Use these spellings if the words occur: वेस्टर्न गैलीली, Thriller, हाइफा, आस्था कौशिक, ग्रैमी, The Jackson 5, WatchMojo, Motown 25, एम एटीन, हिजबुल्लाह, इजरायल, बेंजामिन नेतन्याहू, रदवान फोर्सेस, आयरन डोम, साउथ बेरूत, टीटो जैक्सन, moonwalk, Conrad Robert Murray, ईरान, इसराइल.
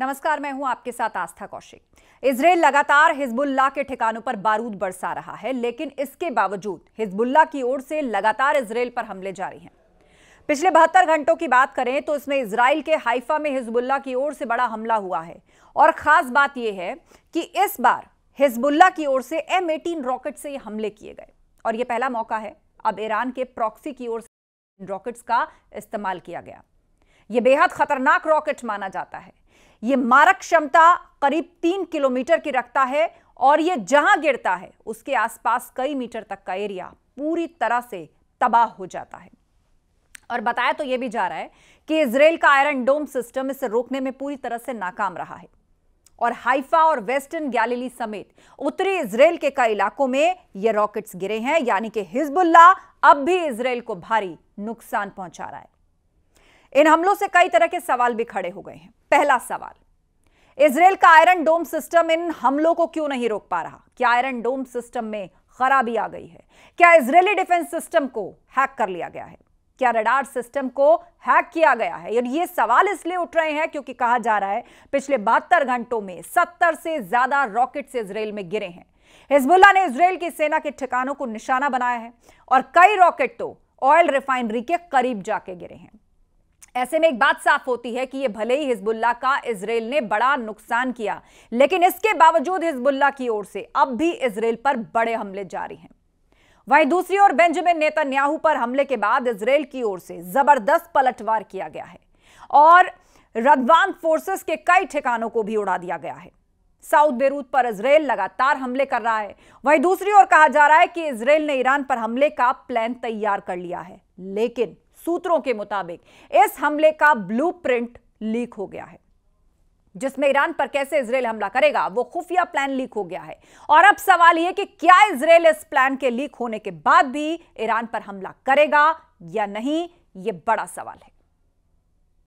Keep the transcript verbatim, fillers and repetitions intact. नमस्कार, मैं हूं आपके साथ आस्था कौशिक। इसराइल लगातार हिजबुल्लाह के ठिकानों पर बारूद बरसा रहा है, लेकिन इसके बावजूद हिजबुल्लाह की ओर से लगातार इसराइल पर हमले जारी हैं। पिछले बहत्तर घंटों की बात करें तो इसमें इसराइल के हाइफा में हिजबुल्लाह की ओर से बड़ा हमला हुआ है। और खास बात यह है कि इस बार हिजबुल्लाह की ओर से एम एटीन रॉकेट से ये हमले किए गए और ये पहला मौका है अब ईरान के प्रॉक्सी की ओर से रॉकेट्स का इस्तेमाल किया गया। ये बेहद खतरनाक रॉकेट माना जाता है। ये मारक क्षमता करीब तीन किलोमीटर की रखता है और ये जहां गिरता है उसके आसपास कई मीटर तक का एरिया पूरी तरह से तबाह हो जाता है। और बताया तो ये भी जा रहा है कि इजराइल का आयरन डोम सिस्टम इसे रोकने में पूरी तरह से नाकाम रहा है और हाइफा और वेस्टर्न गैलीली समेत उत्तरी इजराइल के कई इलाकों में ये रॉकेट्स गिरे हैं, यानी कि हिजबुल्लाह अब भी इजराइल को भारी नुकसान पहुंचा रहा है। इन हमलों से कई तरह के सवाल भी खड़े हो गए हैं। पहला सवाल, इजराइल का आयरन डोम सिस्टम इन हमलों को क्यों नहीं रोक पा रहा? क्या आयरन डोम सिस्टम में खराबी आ गई है? क्या इजरायली डिफेंस सिस्टम को हैक कर लिया गया है? क्या रडार सिस्टम को हैक किया गया है? और ये सवाल इसलिए उठ रहे हैं क्योंकि कहा जा रहा है पिछले बहत्तर घंटों में सत्तर से ज्यादा रॉकेट्स इजराइल में गिरे हैं। हिजबुल्लाह ने इजराइल की सेना के ठिकानों को निशाना बनाया है और कई रॉकेट तो ऑयल रिफाइनरी के करीब जाके गिरे हैं। ऐसे में एक बात साफ होती है कि यह भले ही हिजबुल्लाह का इजराइल ने बड़ा नुकसान किया, लेकिन इसके बावजूद हिजबुल्लाह की ओर से अब भी इजराइल पर बड़े हमले जारी हैं। वहीं दूसरी ओर बेंजामिन नेतन्याहू पर हमले के बाद इजराइल की ओर से जबरदस्त पलटवार किया गया है और रदवान फोर्सेस के कई ठिकानों को भी उड़ा दिया गया है। साउथ बेरूत पर इजराइल लगातार हमले कर रहा है। वहीं दूसरी ओर कहा जा रहा है कि इजराइल ने ईरान पर हमले का प्लान तैयार कर लिया है, लेकिन सूत्रों के मुताबिक इस हमले का ब्लूप्रिंट लीक हो गया है, जिसमें ईरान पर कैसे इजराइल हमला करेगा वो खुफिया प्लान लीक हो गया है। और अब सवाल यह कि क्या इजराइल इस प्लान के लीक होने के बाद भी ईरान पर हमला करेगा या नहीं, ये बड़ा सवाल है।